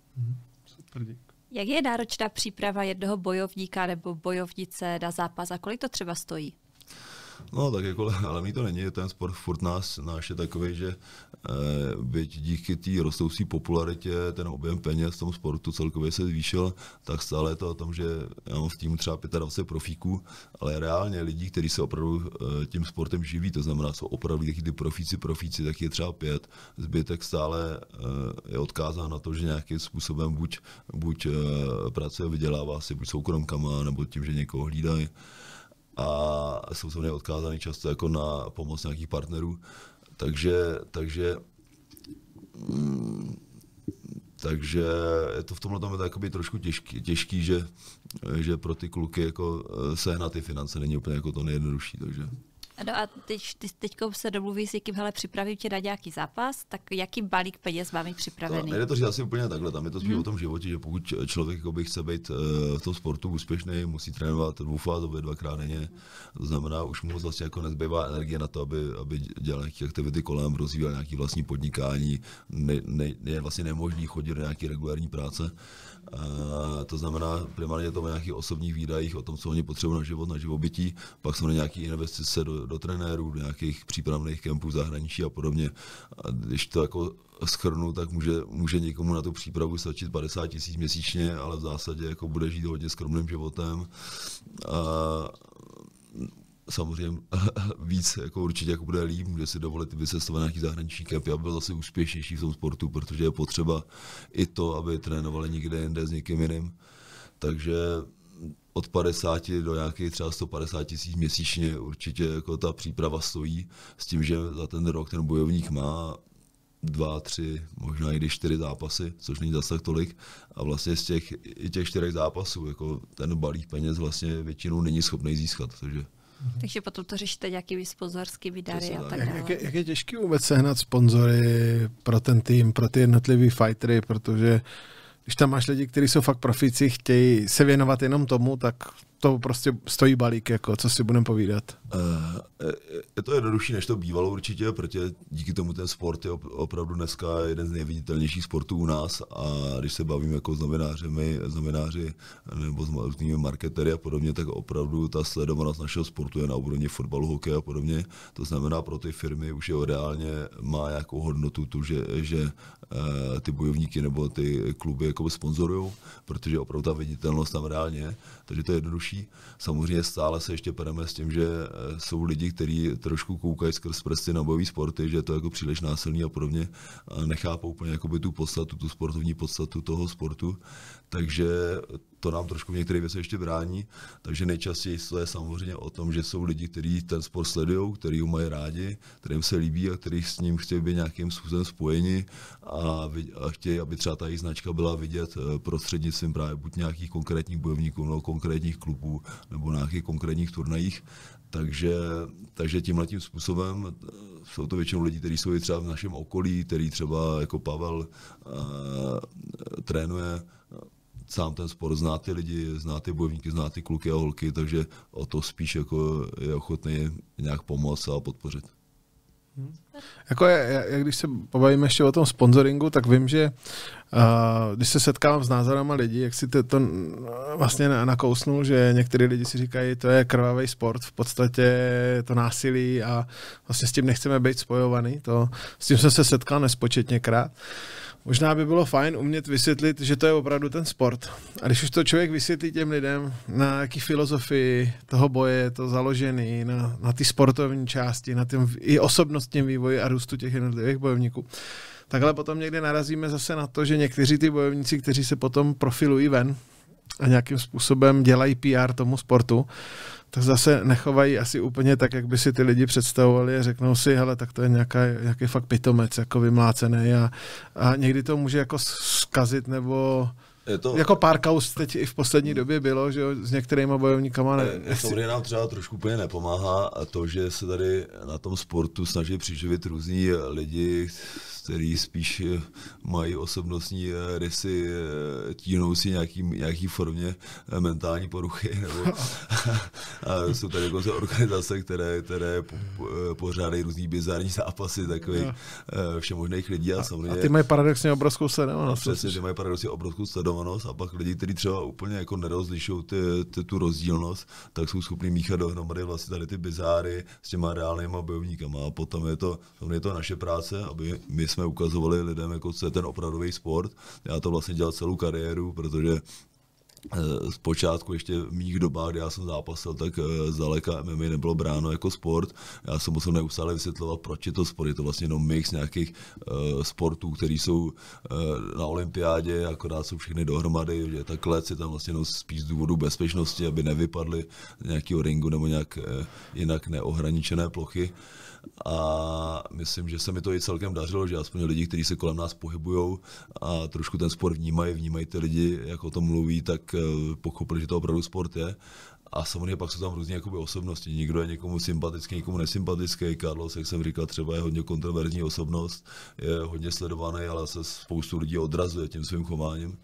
Jak je náročná příprava jednoho bojovníka nebo bojovnice na zápas a kolik to třeba stojí? No tak jako, ale mi to není, ten sport furt nás, náš je takový, že byť díky té rostoucí popularitě, ten objem peněz v tom sportu celkově se zvýšil, tak stále je to o tom, že já mám v týmu třeba dvacet pět profíků, ale reálně lidí, kteří se opravdu tím sportem živí, to znamená, jsou opravdu taky ty profíci, profíci, tak je třeba pět, zbytek stále je odkázán na to, že nějakým způsobem buď, buď pracuje, vydělává si, buď soukromkama, nebo tím, že někoho hlídají. A jsou samozřejmě odkázaný často jako na pomoc nějakých partnerů, takže, takže, takže je to v tomhle tom je trošku těžký, těžký že, že pro ty kluky jako sehnat ty finance není úplně jako to nejjednodušší. Takže. No a teď, teď se domluví s jakým, hele, připravím tě na nějaký zápas, tak jaký balík peněz máme připravený? Nejde to říct asi úplně takhle, tam je to spíš hmm. o tom životě, že pokud člověk jakoby, chce být uh, v tom sportu úspěšný, musí trénovat dvoufázově, dvakrát denně, to znamená, už mu vlastně jako nezbývá energie na to, aby, aby dělal nějaké aktivity kolem, rozvíjel nějaké vlastní podnikání, ne, ne, je vlastně nemožný chodit do nějaké regulární práce. Uh, to znamená, primárně to o nějakých osobních výdajích, o tom, co oni potřebují na život, na živobytí, pak jsou nějaké investice do, do trenérů, do nějakých přípravných kempů zahraničí a podobně. A když to jako schrnu, tak může, může někomu na tu přípravu stačit padesát tisíc měsíčně, ale v zásadě jako bude žít hodně skromným životem. A samozřejmě víc, jako určitě jako bude líp, může si dovolit vycestovat nějaký zahraniční kempy, aby byl zase úspěšnější v tom sportu, protože je potřeba i to, aby trénovali někde jinde s někým jiným. Takže od padesáti do nějakých třeba sto padesát tisíc měsíčně určitě jako ta příprava stojí s tím, že za ten rok ten bojovník má dva, tři, možná i čtyři zápasy, což není zase tak tolik. A vlastně z těch, i těch čtyřech zápasů jako ten balík peněz vlastně většinou není schopný získat. Takže. Takže potom to řešíte nějakými sponzorskými dary a tak dále. Jak je, jak je těžké vůbec sehnat sponzory pro ten tým, pro ty jednotlivý fightery, protože když tam máš lidi, kteří jsou fakt profíci, chtějí se věnovat jenom tomu, tak to prostě stojí balík, jako, co si budeme povídat. Je to jednodušší, než to bývalo určitě, protože díky tomu ten sport je opravdu dneska jeden z nejviditelnějších sportů u nás a když se bavíme jako s novinářemi, s novináři nebo s různými marketéry a podobně, tak opravdu ta sledovanost našeho sportu je na úrovni fotbalu, hokeje a podobně. To znamená, pro ty firmy už je reálně má nějakou hodnotu, tu, že, že ty bojovníky nebo ty kluby jako sponzorují, protože opravdu ta viditelnost tam reálně je, takže to je jednodušší. Samozřejmě stále se ještě pereme s tím, že jsou lidi, kteří trošku koukají skrz prsty na bojové sporty, že je to jako příliš násilný a podobně a nechápou úplně jakoby tu podstatu, tu sportovní podstatu toho sportu, takže to nám trošku v některých věcech ještě brání, takže nejčastěji to je samozřejmě o tom, že jsou lidi, kteří ten sport sledují, kteří ho mají rádi, kterým se líbí a kteří s ním chtějí být nějakým způsobem spojeni a, a chtějí, aby třeba ta jejich značka byla vidět prostřednictvím právě buď nějakých konkrétních bojovníků nebo konkrétních klubů nebo na nějakých konkrétních turnajích. Takže, takže tímhletím způsobem jsou to většinou lidi, kteří jsou i třeba v našem okolí, který třeba jako Pavel uh, trénuje. Sám ten sport zná ty lidi, zná ty bojovníky, zná ty kluky a holky, takže o to spíš jako je ochotný nějak pomoct a podpořit. Hmm. Jako je, jak když se pobavíme ještě o tom sponsoringu, tak vím, že uh, když se setkávám s názorama lidí, jak si to, to vlastně nakousnul, že některý lidi si říkají, to je krvavý sport, v podstatě to násilí a vlastně s tím nechceme být spojovaný. To, s tím jsem se setkal nespočetněkrát. Možná by bylo fajn umět vysvětlit, že to je opravdu ten sport. A když už to člověk vysvětlí těm lidem, na jaký filozofii toho boje je to založený, na, na ty sportovní části, na tým, i osobnostním vývoji a růstu těch jednotlivých bojovníků, takhle potom někdy narazíme zase na to, že někteří ty bojovníci, kteří se potom profilují ven a nějakým způsobem dělají P R tomu sportu, tak zase nechovají asi úplně tak, jak by si ty lidi představovali a řeknou si, hele, tak to je nějaká, nějaký fakt pitomec, jako vymlácený a, a někdy to může jako zkazit nebo to, jako pár kauz teď i v poslední době bylo, že s některýma bojovníkama ne. Samozřejmě nám třeba trošku úplně nepomáhá a to, že se tady na tom sportu snaží přiživit různí lidi, kteří spíš mají osobnostní rysy, tíhnou si nějaký, nějaký formě mentální poruchy. Nebo, a jsou tady jako organizace, které, které po, po, pořádají různý bizarní zápasy takových všemožných lidí. A, a, samozřejmě, a ty mají paradoxně obrovskou sledovanost. Přesně, ty mají paradoxně obrovskou sledovanost. organizovanost a pak lidi, kteří třeba úplně jako nerozlišují ty, ty, tu rozdílnost, tak jsou schopni míchat dohromady vlastně tady ty bizáry s těma reálnýma bojovníkama. A potom je to, je to naše práce, aby my jsme ukazovali lidem, jako co je ten opravdový sport. Já to vlastně dělal celou kariéru, protože zpočátku ještě v mých dobách, kdy já jsem zápasil, tak zdaleka M M A nebylo bráno jako sport. Já jsem musel neustále vysvětlovat, proč je to sport. Je to vlastně jenom mix nějakých uh, sportů, které jsou uh, na olympiádě, akorát jsou všechny dohromady, že ta klec je tam vlastně spíš z důvodu bezpečnosti, aby nevypadly nějakého ringu nebo nějak uh, jinak neohraničené plochy. A myslím, že se mi to i celkem dařilo, že aspoň lidi, kteří se kolem nás pohybují a trošku ten sport vnímají, vnímají ty lidi, jak o tom mluví, tak pochopili, že to opravdu sport je. A samozřejmě pak jsou tam různé jakoby osobnosti. Někdo je někomu sympatický, někomu nesympatický. Karlos, jak jsem říkal, třeba je hodně kontroverzní osobnost, je hodně sledovaný, ale se spoustu lidí odrazuje tím svým chováním.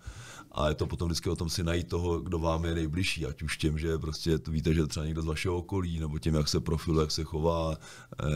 A je to potom vždycky o tom si najít toho, kdo vám je nejbližší, ať už tím, že prostě víte, že třeba někdo z vašeho okolí, nebo tím, jak se profiluje, jak se chová,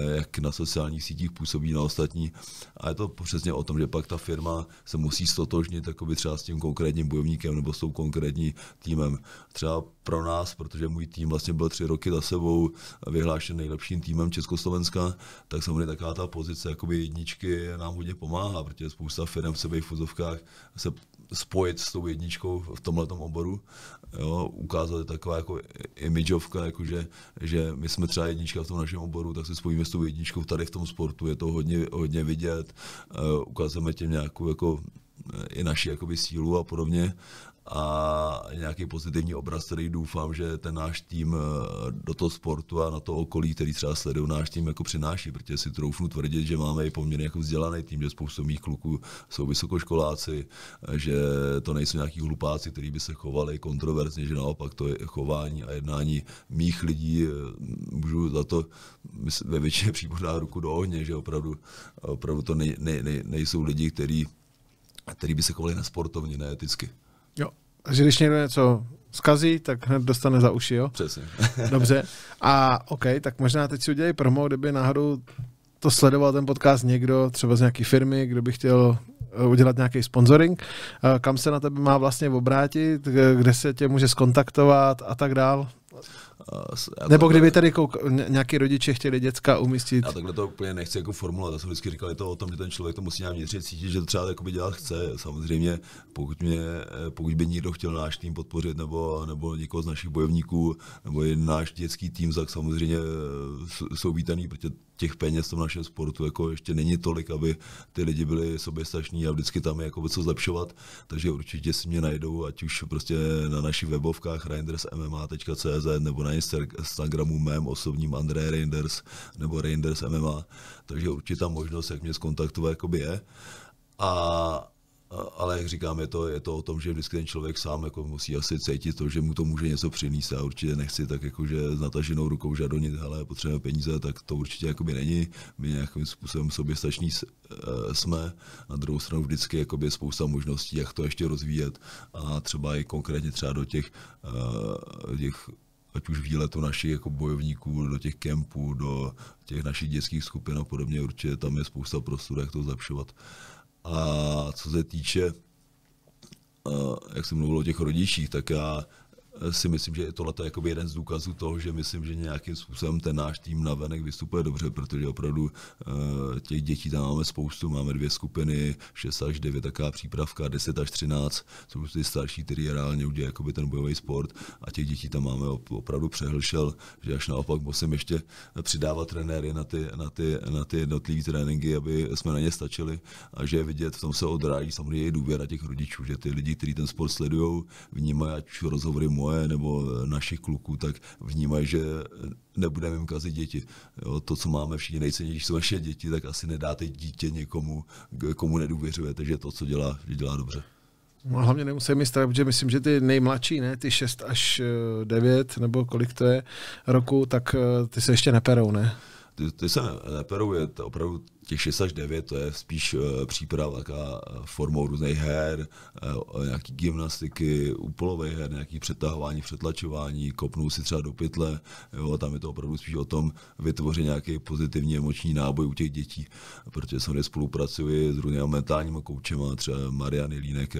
jak na sociálních sítích působí na ostatní. A je to přesně o tom, že pak ta firma se musí stotožnit jakoby třeba s tím konkrétním bojovníkem nebo s tou konkrétním týmem. Třeba pro nás, protože můj tým vlastně byl tři roky za sebou vyhlášen nejlepším týmem Československa, tak samozřejmě taková ta pozice jakoby jedničky nám hodně pomáhá, protože spousta firm v sebe v fuzovkách se spojit s tou jedničkou v tomhletom oboru. Jo, ukázali taková jako imidžovka, jakože, že my jsme třeba jednička v tom našem oboru, tak se spojíme s tou jedničkou tady v tom sportu, je to hodně, hodně vidět, uh, ukazujeme těm nějakou jako, i naši jakoby, sílu a podobně. A nějaký pozitivní obraz, který doufám, že ten náš tým do toho sportu a na to okolí, který třeba sledují náš tým, jako přináší, protože si troufnu tvrdit, že máme i poměrně jako vzdělaný tým, že spoustu mých kluků jsou vysokoškoláci, že to nejsou nějaký hlupáci, kteří by se chovali kontroverzně, že naopak to je chování a jednání mých lidí, můžu za to ve většině případů ruku do ohně, že opravdu, opravdu to nej, nej, nej, nejsou lidi, kteří který by se chovali nesportovně, neeticky. Jo, takže když někdo něco zkazí, tak hned dostane za uši, jo? Přesně. Dobře. A OK, tak možná teď si udělej promo, kdyby náhodou to sledoval ten podcast někdo, třeba z nějaké firmy, kdo by chtěl udělat nějaký sponsoring, kam se na tebe má vlastně obrátit, kde se tě může skontaktovat a tak dál. Nebo kdyby tady kouk, nějaký rodiče chtěli děcka umístit. Já takhle to úplně nechci jako formulovat, já jsem vždycky říkal, je to o tom, že ten člověk to musí nějak vnitřně cítit, že to třeba dělat chce. Samozřejmě, pokud, mě, pokud by někdo chtěl náš tým podpořit, nebo, nebo někoho z našich bojovníků, nebo i náš dětský tým, tak samozřejmě jsou vítaný, protože těch peněz v tom našem sportu jako ještě není tolik, aby ty lidi byli soběstační a vždycky tam je jako co zlepšovat, takže určitě si mě najdou, ať už prostě na našich webovkách reinders m m a tečka c z nebo na Instagramu mém osobním André Reinders nebo Reinders M M A, takže určitě ta možnost, jak mě skontaktovat, jakoby je. A ale jak říkám, je to, je to o tom, že vždycky ten člověk sám jako musí asi cítit to, že mu to může něco přinést. Já určitě nechci tak jakože s nataženou rukou žadonit, hele, potřebujeme peníze, tak to určitě jakoby není. My nějakým způsobem soběstační jsme. Na druhou stranu vždycky jakoby je spousta možností, jak to ještě rozvíjet. A třeba i konkrétně třeba do těch, těch ať už výletu našich jako bojovníků, do těch kempů, do těch našich dětských skupin a podobně, určitě tam je spousta prostor, jak to zlepšovat. A co se týče, jak jsem mluvil o těch rodičích, tak já si myslím, že tohle je jakoby jeden z důkazů toho, že myslím, že nějakým způsobem ten náš tým navenek vystupuje dobře, protože opravdu těch dětí tam máme spoustu, máme dvě skupiny, šest až devět, taková přípravka, deset až třináct, jsou ty starší, kteří reálně udělají jakoby ten bojový sport a těch dětí tam máme opravdu přehlšel, že až naopak musím ještě přidávat trenéry na ty, na ty, na ty jednotlivé tréninky, aby jsme na ně stačili a že vidět, v tom se odráží samozřejmě i důvěra těch rodičů, že ty lidi, kteří ten sport sledují, vnímají, ať už rozhovory moje nebo našich kluků, tak vnímají, že nebudeme jim kazit děti. Jo, to, co máme všichni nejcennější, jsou naše děti, tak asi nedáte dítě někomu, komu nedůvěřujete, že to, co dělá, že dělá dobře. No, hlavně nemusím mít strach, protože myslím, že ty nejmladší, ne, ty šest až devět, nebo kolik to je, roku, tak ty se ještě neperou, ne? Ty, ty se neperou, je to opravdu těch šest až devět to je spíš uh, příprava taká formou různých her, uh, nějaký gymnastiky, úpolových her, nějaký přetahování, přetlačování, kopnou si třeba do pytle, jo, tam je to opravdu spíš o tom vytvořit nějaký pozitivní emoční náboj u těch dětí, protože samozřejmě spolupracuji s různými mentálními koučema, třeba Marian Línek,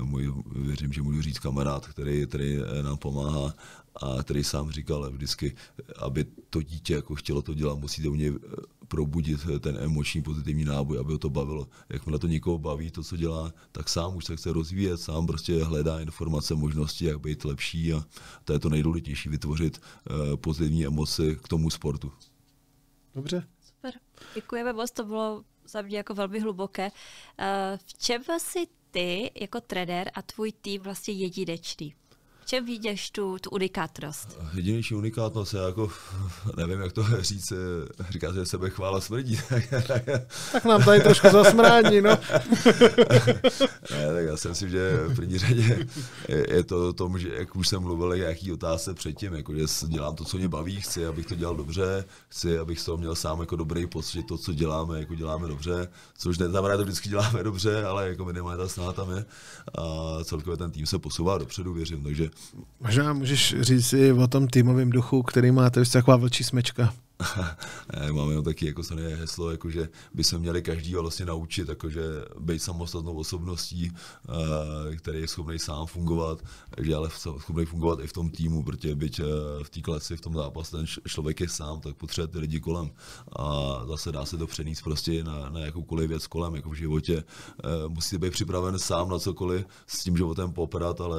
můj, věřím, že můžu říct kamarád, který, který nám pomáhá, a který sám říkal vždycky, aby to dítě jako chtělo to dělat, musíte u něj probudit ten emoční pozitivní náboj, aby ho to bavilo. Jakmile to někoho baví, to, co dělá, tak sám už se chce rozvíjet, sám prostě hledá informace, možnosti, jak být lepší, a to je to nejdůležitější, vytvořit pozitivní emoce k tomu sportu. Dobře. Super. Děkujeme moc, to bylo za mě jako velmi hluboké. V čem si ty jako trenér a tvůj tým vlastně jedinečný? V čem vidíš tu, tu unikátnost? Jedinečí unikátnost je jako, nevím, jak to říct, říká se, že sebe chvála smrdí. Tak nám tady trošku zasmrání, no. Ne, tak já si myslím, že v první řadě je to o tom, že jak už jsem mluvil, jaký otázce předtím, jako, že dělám to, co mě baví, chci, abych to dělal dobře, chci, abych to měl sám jako dobrý pocit, to, co děláme, jako děláme dobře, což neznamená, to vždycky děláme dobře, ale jako minimálně ta snaha tam je. A celkově ten tým se posouvá dopředu, věřím, takže možná můžeš říct si o tom týmovém duchu, který máte, už taková vlčí smečka. Máme jenom taky jako samé heslo, jako že by se měli každý vlastně naučit, jakože být samostatnou osobností, který je schopný sám fungovat, že ale schopný fungovat i v tom týmu, protože byť v té kleci, v tom zápase ten člověk je sám, tak potřebuje ty lidi kolem. A zase dá se to přenést prostě na, na jakoukoliv věc kolem, jako v životě. Musíte být připraven sám na cokoliv, s tím životem poprat, ale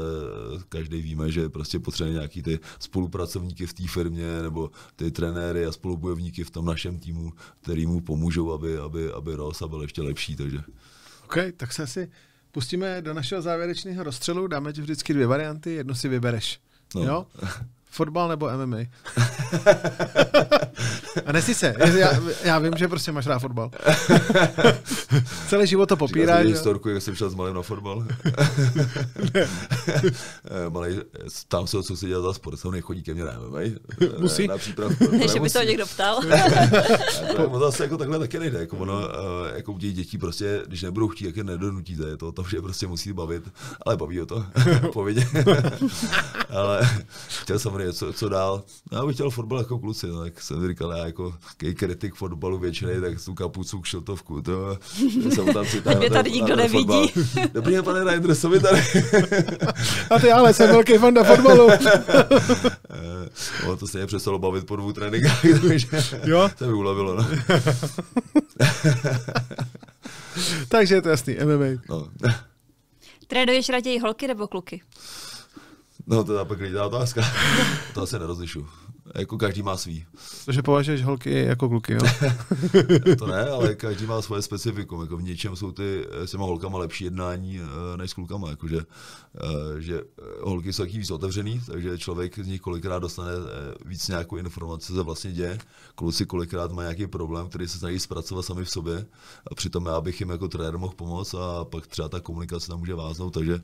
každý víme, že prostě potřebuje nějaký ty spolupracovníky v té firmě nebo ty trenéry a bojovníky v tom našem týmu, který mu pomůžou, aby, aby, aby Rosa byl ještě lepší. Takže. OK, tak se asi pustíme do našeho závěrečného rozstřelu. Dáme ti vždycky dvě varianty, jednu si vybereš. No. Jo? Fotbal nebo M M A? A nesi se. Já, já vím, že prostě máš rád fotbal. Celý život to popíráš. Říkám historku, jak jsem šel s malým na fotbal. Malej, tam se, co si dělal za sport, se nechodí ke mně na M M A. Musí. Na přípravku. Že by to někdo ptal. To zase jako takhle taky nejde. Jako ono, jako u těch dětí prostě, když nebudou chtít, jak je nedonutíte. Je to o tom, že prostě musí bavit. Ale baví ho to. Povědě. Ale chtěl samozřejmě, co, co dál. Já bych chtěl fotbal jako kluci, no, tak jsem říkal, já jako kritik fotbalu většinej, tak tu kapucu k šiltovku, to jsem tam přitáhl. Mě tady nikdo nevidí. Dobrý den, pane Reindersovi tady. A ty, ale jsem velký fan na fotbalu. To se mě přestalo bavit po dvou tréninkách, takže to mi ulevilo. No. Takže je to jasný, M M A. No. Trénuješ raději holky nebo kluky? No, to je pak klidná otázka. To asi nerozlišu. Jako každý má svý. Takže považuješ holky jako kluky, jo? To ne, ale každý má svoje specifikum. Jako v něčem jsou ty s těma holkama lepší jednání než s klukama. Jakože, že holky jsou taky víc otevřený, takže člověk z nich kolikrát dostane víc nějakou informaci, co se vlastně děje. Kluci kolikrát mají nějaký problém, který se snaží zpracovat sami v sobě. A přitom já bych jim jako trenér mohl pomoct a pak třeba ta komunikace tam může váznout. Takže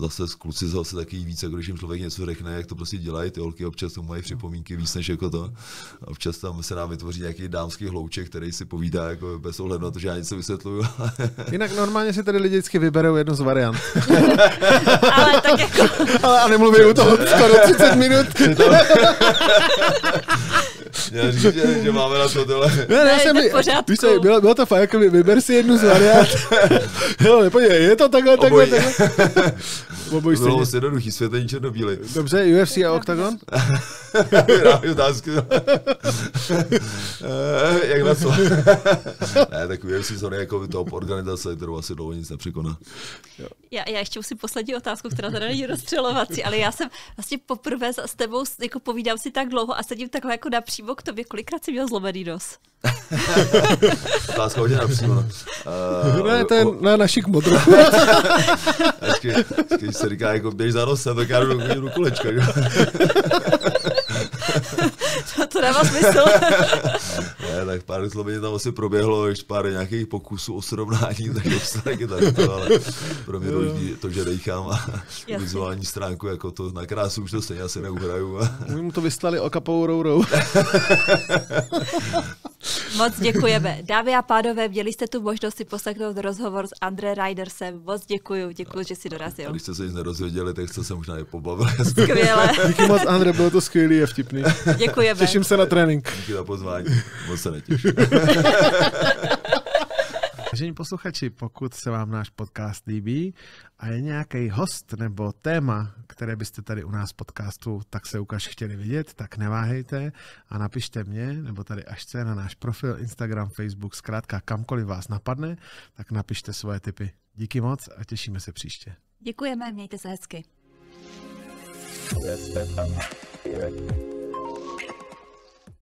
zase kluci jsou asi taky víc, jako když jim člověk něco řekne, jak to prostě dělají. Ty holky občas tomu mají připomínky víc než jako to. Občas tam se nám vytvoří nějaký dámský hlouček, který si povídá jako bez ohledu na to, že já něco vysvětluju. Jinak normálně si tady lidi vždycky vyberou jednu z variant. Ale tak jako... Ale a nemluví u toho skoro třicet minut. Já říct, že, že máme na to tohle. Ne, ne, jsem, víš co, bylo, bylo to fakt, jako vyber si jednu z variant. Hele, podívej, je to takhle, takhle, takhle. Obojí stejně. Bylo jednoduchý, světlení černobílej. Dobře, U F C a Octagon? Jak na co? Ne, tak U F C jsou jako top organizace, kterou asi dlouho nic nepřekoná. Já, já ještě musím poslední otázku, která teda není rozstřelovací, ale já jsem vlastně poprvé s tebou jako povídám si tak dlouho a sedím takhle jako napřímo k tobě. Kolikrát jsi měl zlomený nos? Otázka hodně napřímo. No. Uh, ne, to je uh, na našich modrách. Když se říká, jako běž za nosem, tak já jdu do kolečka. To, to nemá smysl. Ne, tak pár zlomení tam asi proběhlo, ještě pár nějakých pokusů o srovnání, tak to taky tak to, ale pro mě důležitý to, že dejchám a vizuální stránku, jako to na krásu už to stejně asi neuhraju. My mu to vyslali okapovou rourou. Moc děkujeme. Dámy a pánové, měli jste tu možnost si poslechnout rozhovor s André Reindersem. Moc děkuju, děkuju, že jsi dorazil. A když jste se nic nerozvěděli, tak jste se možná i pobavili. Skvěle. Díky moc, André, bylo to skvělý, je vtipný. Děkujeme. Těším se na trénink. Díky za pozvání. Moc se netěším. Vážení posluchači, pokud se vám náš podcast líbí a je nějaký host nebo téma, které byste tady u nás v podcastu Tak se ukaž chtěli vidět, tak neváhejte a napište mě nebo tady Ašce na náš profil Instagram, Facebook, zkrátka kamkoliv vás napadne, tak napište svoje tipy. Díky moc a těšíme se příště. Děkujeme, mějte se hezky.